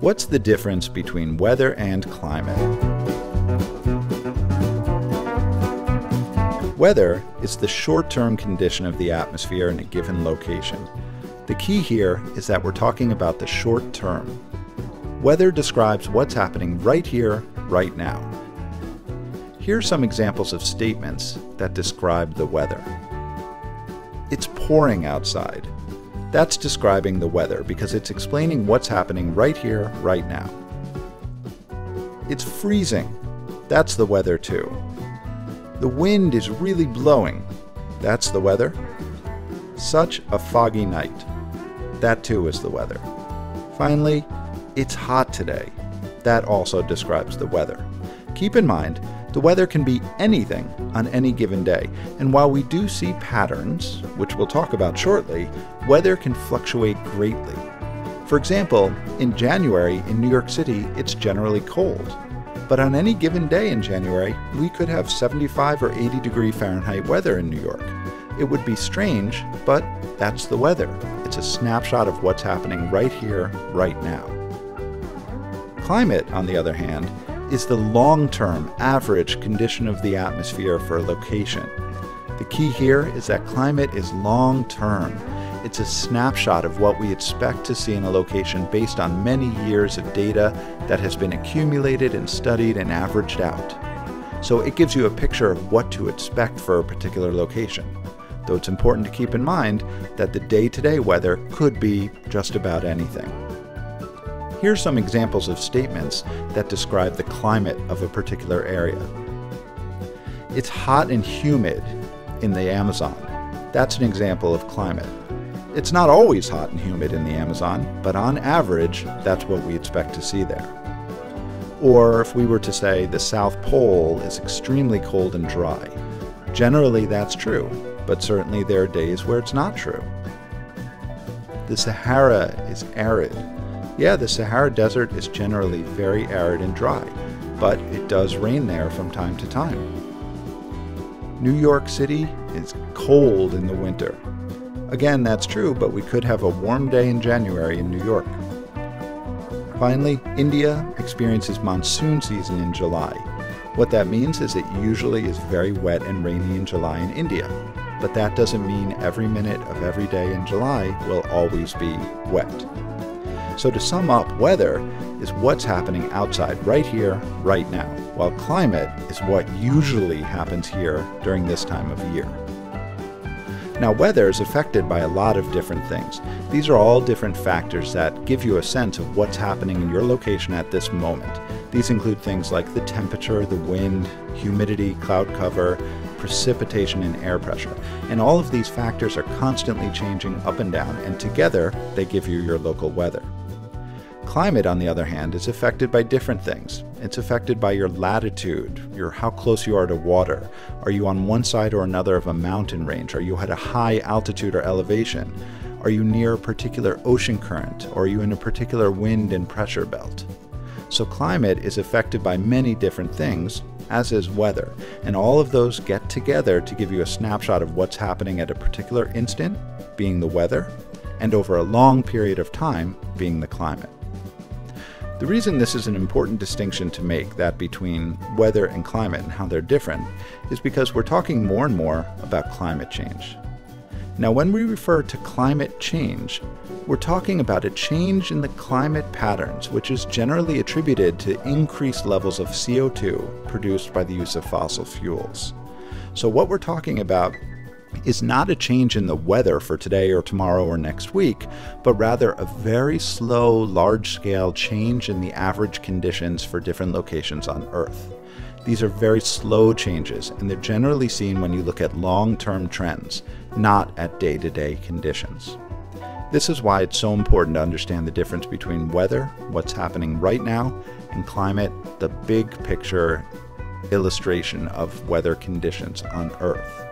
What's the difference between weather and climate? Weather is the short-term condition of the atmosphere in a given location. The key here is that we're talking about the short term. Weather describes what's happening right here, right now. Here are some examples of statements that describe the weather. It's pouring outside. That's describing the weather because it's explaining what's happening right here, right now. It's freezing. That's the weather too. The wind is really blowing. That's the weather. Such a foggy night. That too is the weather. Finally, it's hot today. That also describes the weather. Keep in mind, the weather can be anything on any given day, and while we do see patterns, which we'll talk about shortly, weather can fluctuate greatly. For example, in January in New York City, it's generally cold, but on any given day in January, we could have 75 or 80 degree Fahrenheit weather in New York. It would be strange, but that's the weather. It's a snapshot of what's happening right here, right now. Climate, on the other hand, is the long-term average condition of the atmosphere for a location. The key here is that climate is long-term. It's a snapshot of what we expect to see in a location based on many years of data that has been accumulated and studied and averaged out. So it gives you a picture of what to expect for a particular location, though it's important to keep in mind that the day-to-day weather could be just about anything. Here are some examples of statements that describe the climate of a particular area. It's hot and humid in the Amazon. That's an example of climate. It's not always hot and humid in the Amazon, but on average, that's what we expect to see there. Or if we were to say the South Pole is extremely cold and dry. Generally, that's true, but certainly there are days where it's not true. The Sahara is arid. Yeah, the Sahara Desert is generally very arid and dry, but it does rain there from time to time. New York City is cold in the winter. Again, that's true, but we could have a warm day in January in New York. Finally, India experiences monsoon season in July. What that means is it usually is very wet and rainy in July in India, but that doesn't mean every minute of every day in July will always be wet. So to sum up, weather is what's happening outside right here, right now, while climate is what usually happens here during this time of year. Now, weather is affected by a lot of different things. These are all different factors that give you a sense of what's happening in your location at this moment. These include things like the temperature, the wind, humidity, cloud cover, precipitation, and air pressure. And all of these factors are constantly changing up and down, and together they give you your local weather. Climate, on the other hand, is affected by different things. It's affected by your latitude, how close you are to water. Are you on one side or another of a mountain range? Are you at a high altitude or elevation? Are you near a particular ocean current? Or are you in a particular wind and pressure belt? So climate is affected by many different things, as is weather, and all of those get together to give you a snapshot of what's happening at a particular instant, being the weather, and over a long period of time, being the climate. The reason this is an important distinction to make, that between weather and climate and how they're different, is because we're talking more and more about climate change. Now, when we refer to climate change, we're talking about a change in the climate patterns, which is generally attributed to increased levels of CO2 produced by the use of fossil fuels. So what we're talking about is not a change in the weather for today or tomorrow or next week, but rather a very slow, large-scale change in the average conditions for different locations on Earth. These are very slow changes, and they're generally seen when you look at long-term trends, not at day-to-day conditions. This is why it's so important to understand the difference between weather, what's happening right now, and climate, the big picture illustration of weather conditions on Earth.